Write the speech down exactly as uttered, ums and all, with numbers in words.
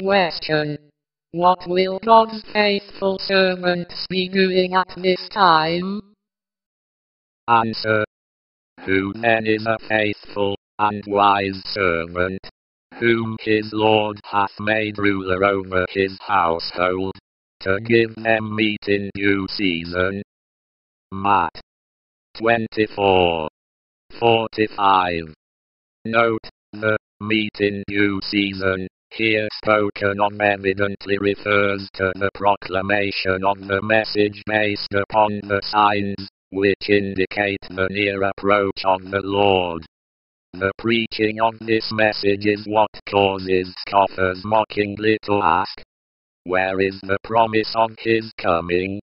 Question. What will God's faithful servants be doing at this time? Answer. Who then is a faithful and wise servant, whom his Lord hath made ruler over his household, to give them meat in due season? Matt twenty-four forty-five. Note, the meat in due season here spoken of evidently refers to the proclamation of the message based upon the signs, which indicate the near approach of the Lord. The preaching of this message is what causes scoffers mockingly to ask, "Where is the promise of his coming?"